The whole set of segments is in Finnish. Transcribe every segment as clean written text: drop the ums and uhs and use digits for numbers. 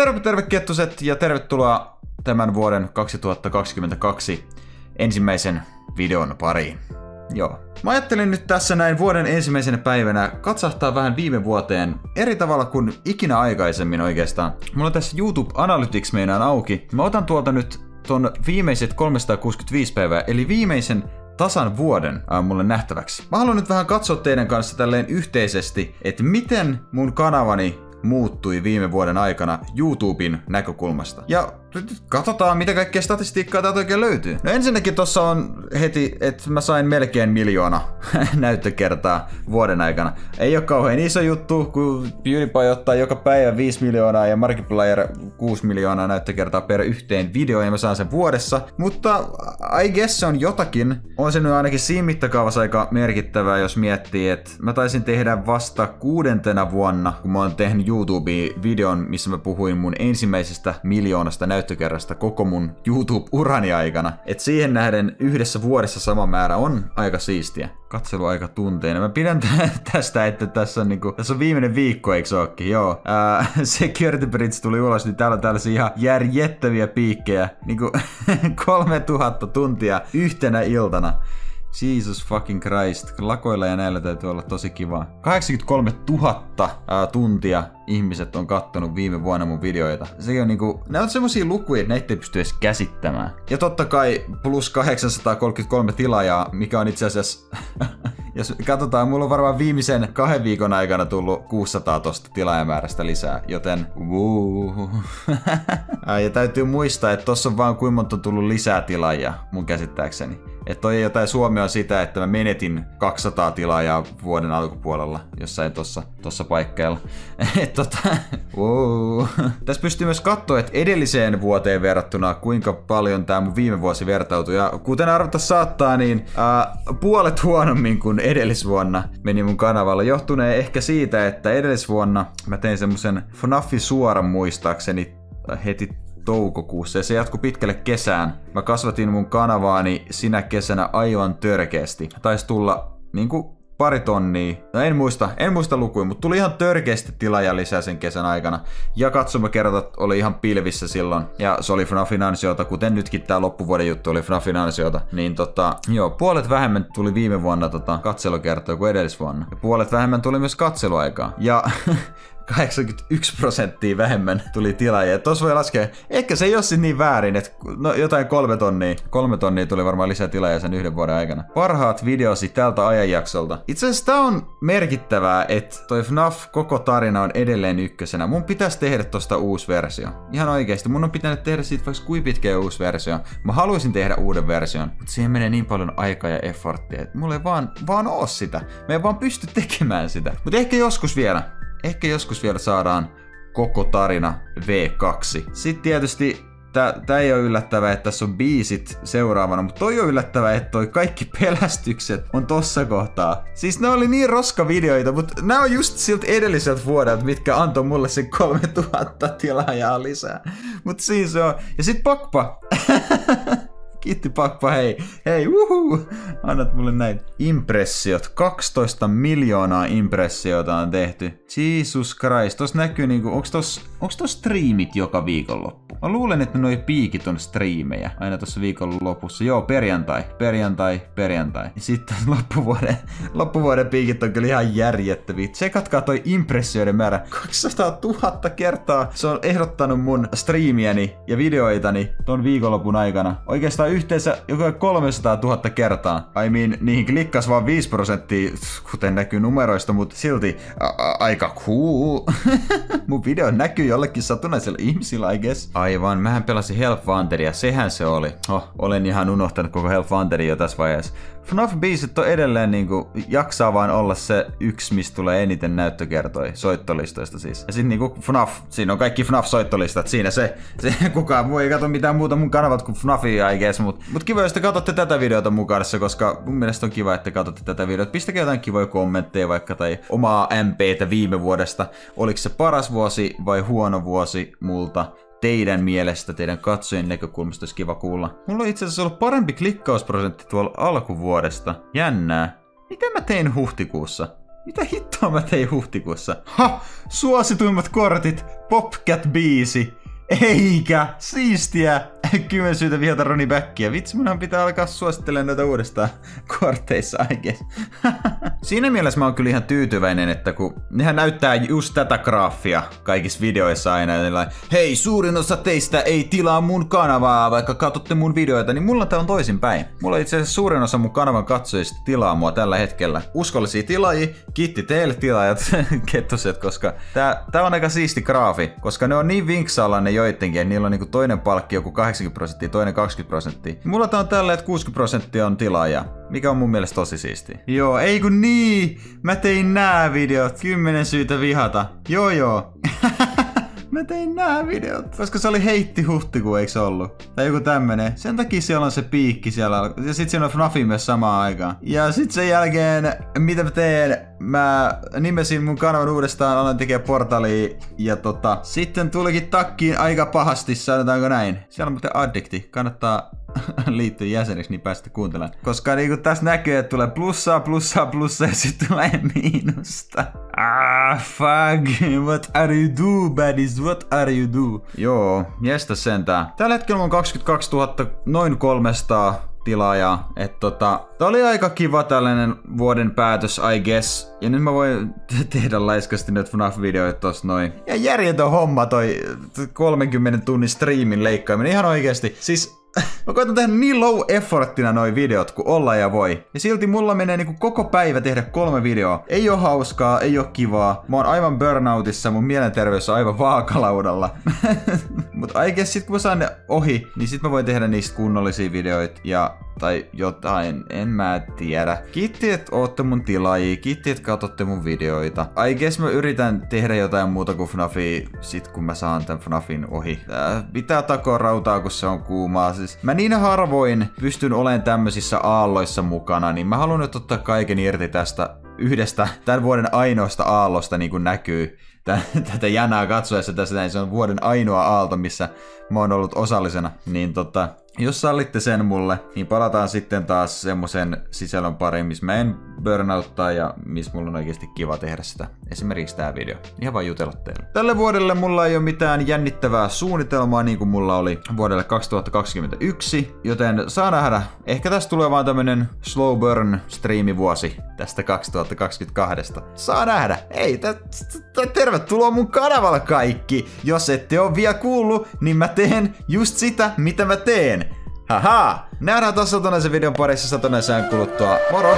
Terve kettuset ja tervetuloa tämän vuoden 2022 ensimmäisen videon pariin. Joo. Mä ajattelin nyt tässä näin vuoden ensimmäisenä päivänä katsahtaa vähän viime vuoteen eri tavalla kuin ikinä aikaisemmin oikeastaan. Mulla on tässä YouTube Analytics meinaan auki. Mä otan tuolta nyt ton viimeiset 365 päivää, eli viimeisen tasan vuoden mulle nähtäväksi. Mä haluan nyt vähän katsoa teidän kanssa tälleen yhteisesti, että miten mun kanavani muuttui viime vuoden aikana YouTuben näkökulmasta. Ja katsotaan, mitä kaikkea statistiikkaa täältä oikein löytyy. No ensinnäkin tossa on heti, että mä sain melkein 1 miljoona näyttökertaa vuoden aikana. Ei oo kauhean iso juttu, kun PewDiePie ottaa joka päivä 5 miljoonaa ja Markiplier 6 miljoonaa näyttökertaa per yhteen videoon ja mä saan sen vuodessa. Mutta I guess se on jotakin. On se nyt ainakin siinä mittakaavassa aika merkittävää, jos miettii, että mä taisin tehdä vasta 6. vuonna, kun mä oon tehnyt YouTubeen videon, missä mä puhuin mun ensimmäisestä 1 miljoonasta näyttökerrasta koko mun YouTube-urani aikana. Et siihen nähden yhdessä vuodessa sama määrä on aika siistiä. Katseluaika tunteina. Mä pidän tästä, että tässä on niinku... Tässä on viimeinen viikko, eikö se ookin? Joo. Security Bridge tuli ulos, niin täällä on tällaisia ihan järjettäviä piikkejä. Niinku 3000 tuntia yhtenä iltana. Jesus fucking Christ. Lakoilla ja näillä täytyy olla tosi kivaa. 83 000 tuntia ihmiset on kattonut viime vuonna mun videoita. Se on niinku... Nää on semmosia lukuja, että näitä ei pysty edes käsittämään. Ja totta kai plus 833 tilaajaa, mikä on itse asiassa... Jos katsotaan, mulla on varmaan viimeisen 2 viikon aikana tullut 600 tosta tilaajamäärästä lisää, joten wow. Ja täytyy muistaa, että tossa on vaan kuinka monta on tullut lisää tilaajia mun käsittääkseni. Että toi ei jotain suomea sitä, että mä menetin 200 tilaajaa vuoden alkupuolella jossain tossa paikkeilla. Wow. Tässä pystyy myös katsoa, että edelliseen vuoteen verrattuna kuinka paljon tää mun viime vuosi vertautui. Ja kuten arvata saattaa, niin puolet huonommin kuin edellisvuonna meni mun kanavalla. Johtunee ehkä siitä, että edellisvuonna mä tein semmosen FNAFin suoran muistaakseni heti toukokuussa ja se jatkui pitkälle kesään. Mä kasvatin mun kanavaani sinä kesänä aivan törkeästi. Taisi tulla niinku 2 tonnia. No en muista lukuja, mutta tuli ihan törkeästi tilaaja lisää sen kesän aikana. Ja katsomakerrat oli ihan pilvissä silloin. Ja se oli FNAFin ansiota, kuten nytkin tää loppuvuoden juttu oli FNAFin ansiota. Niin joo, puolet vähemmän tuli viime vuonna katselukertoja kuin edellisvuonna. Ja puolet vähemmän tuli myös katseluaikaa. Ja 81% vähemmän tuli tilaajia. Tossa voi laskea, ehkä se ei oo sit niin väärin, että no jotain 3 tonnia. 3 tonnia tuli varmaan lisää tilaajia sen 1 vuoden aikana. Parhaat videosi tältä ajanjaksolta. Itse asiassa tää on merkittävää, että toi FNAF koko tarina on edelleen ykkösenä. Mun pitäisi tehdä tosta uusi versio. Ihan oikeesti, mun on pitänyt tehdä siitä vaikka kuinka pitkä uusi versio. Mä haluaisin tehdä uuden version, mutta siihen menee niin paljon aikaa ja efforttia, että mulla ei vaan oo sitä. Mä en vaan pysty tekemään sitä. Mutta ehkä joskus vielä. Ehkä joskus vielä saadaan koko tarina V2. Sitten tietysti tää ei ole yllättävää, että tässä on biisit seuraavana, mutta toi on yllättävää, että toi kaikki pelästykset on tossa kohtaa. Siis nämä oli niin roskavideoita, mutta nämä on just siltä edelliseltä vuodelta, mitkä antoi mulle sen 3000 tilaajaa lisää. Mut siis on. Ja sit pakpa! Kiitti pakpa, hei, uhuu, annat mulle näitä. Impressiot, 12 miljoonaa impressiota on tehty. Jesus Christ, tossa näkyy niinku, onks tossa striimit joka viikonloppu? Mä luulen, että noi piikit on striimejä, aina tossa viikonlopussa. Joo, perjantai. Ja sitten loppuvuoden piikit on kyllä ihan järjettäviä. Tsekatkaa toi impressioiden määrä, 200 000 kertaa se on ehdottanut mun striimiäni ja videoitani ton viikonlopun aikana. Oikeastaan yhteensä joku 300 000 kertaa. I mean, niihin klikkas vaan 5%, kuten näkyy numeroista, mutta silti aika cool. Mun video näkyy jollekin satunnaisella ihmisillä, I guess. Aivan, mähän pelasin Help Wanteria, sehän se oli. Oh, olen ihan unohtanut koko Help Wanteria jo tässä vaiheessa. FNAF-biisit on edelleen niinku, jaksaa vaan olla se yksi, mistä tulee eniten näyttökertoja, soittolistoista siis. Ja sit niinku FNAF, siinä on kaikki FNAF-soittolistat, siinä se kukaan muu ei katso mitään muuta mun kanavat kuin FNAFia, I guess, mut kiva, jos te katsotte tätä videota mukana, koska mun mielestä on kiva, että katsotte tätä videota. Pistäkää jotain kivoja kommentteja vaikka tai omaa MPtä viime vuodesta. Oliko se paras vuosi vai huono vuosi multa? Teidän mielestä, teidän katsojen näkökulmasta olisi kiva kuulla. Mulla on itse asiassa ollut parempi klikkausprosentti tuolla alkuvuodesta. Jännää. Mitä mä tein huhtikuussa? Mitä hittoa mä tein huhtikuussa? Ha! Suosituimmat kortit, Popcat-biisi. Eikä! Siistiä! 10 syytä vihata Ronnie Backia. Vitsi, munhan pitää alkaa suosittelemaan noita uudestaan korteissa oikeesti. Siinä mielessä mä oon kyllä ihan tyytyväinen, että kun nehän näyttää just tätä graafia kaikissa videoissa aina. Hei, suurin osa teistä ei tilaa mun kanavaa, vaikka katsotte mun videoita, niin mulla tää on toisinpäin. Mulla itse asiassa suurin osa mun kanavan katsojista tilaa mua tällä hetkellä. Uskollisia tilaajia, kiitti teille tilaajat, kettuset, koska tää on aika siisti graafi, koska ne on niin vinksaalla ne joidenkin, niillä on niinku toinen palkki joku 80%, toinen 20%. Mulla tää on tällä, että 60% on tilaaja, mikä on mun mielestä tosi siistiä. Joo, ei kun niin! Mä tein nää videot, 10 syytä vihata. Joo joo. Mä tein nää videot. Koska se oli heitti huhtikuun, eikö se ollut? Tai joku tämmönen. Sen takia siellä on se piikki siellä. Ja sit siinä on FNAFin myös samaan aikaan. Ja sit sen jälkeen, mitä mä teen? Mä nimesin mun kanavan uudestaan, aloin tekemään portaalia. Ja sitten tulikin takkiin aika pahasti, sanotaanko näin. Siellä on muuten addikti. Kannattaa liittyä jäseneksi, niin päästä kuuntelemaan. Koska niinku tässä näkyy, että tulee plussaa ja sit tulee miinusta. Ah, fuck. What are you do, buddies? What are you do? Joo, jästä sentään. Tällä hetkellä on 22 000, noin 300 tilaajaa. Et tää oli aika kiva tällainen vuoden päätös, I guess. Ja nyt mä voin tehdä laiskasti nyt FNAF-videoita tossa noin. Ja järjetön homma toi 30 tunnin striimin leikkaaminen, ihan oikeesti. Siis mä koitan tehdä niin low efforttina noi videot, kun olla ja voi. Ja silti mulla menee niinku koko päivä tehdä 3 videoa. Ei oo hauskaa, ei oo kivaa. Mä oon aivan burnoutissa, mun mielenterveys on aivan vaakalaudalla. Mut oikeesti sit kun mä saan ne ohi, niin sit mä voin tehdä niistä kunnollisia videoita ja tai jotain, en mä tiedä. Kiitti, että ootte mun tilaajia, kiitti, että katsotte mun videoita. I guess mä yritän tehdä jotain muuta kuin FNAFia, sit kun mä saan tän FNAFin ohi. Pitää takoa rautaa, kun se on kuumaa. Siis mä niin harvoin pystyn olemaan tämmöisissä aalloissa mukana, niin mä haluan nyt ottaa kaiken irti tästä yhdestä, tämän vuoden ainoasta aallosta, niin kuin näkyy. Tätä jänää katsoessa tässä näin, se on vuoden ainoa aalto, missä mä oon ollut osallisena. Niin jos sallitte sen mulle, niin palataan sitten taas semmosen sisällön pariin, missä mä en burnouttaa ja missä mulla on oikeasti kiva tehdä sitä. Esimerkiksi tää video. Ihan vaan jutella teille. Tälle vuodelle mulla ei ole mitään jännittävää suunnitelmaa, niin kuin mulla oli vuodelle 2021. Joten saa nähdä. Ehkä tästä tulee vaan tämmönen slow burn striimivuosi tästä 2022. Saa nähdä. Hei, tervetuloa mun kanavalle kaikki! Jos ette oo vielä kuullut, niin mä teen just sitä, mitä mä teen. Haha! Nähdään taas satonaisen videon parissa satonaisen kuluttua. Moro!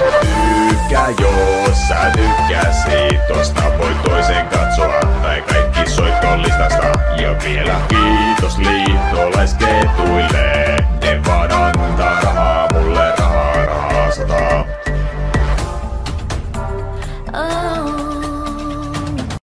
Tykkää, jos sä tykkäsit tosta, voi toisen katsoa, tai kaikki soitko listasta. Ja vielä kiitos liittolaisketuille.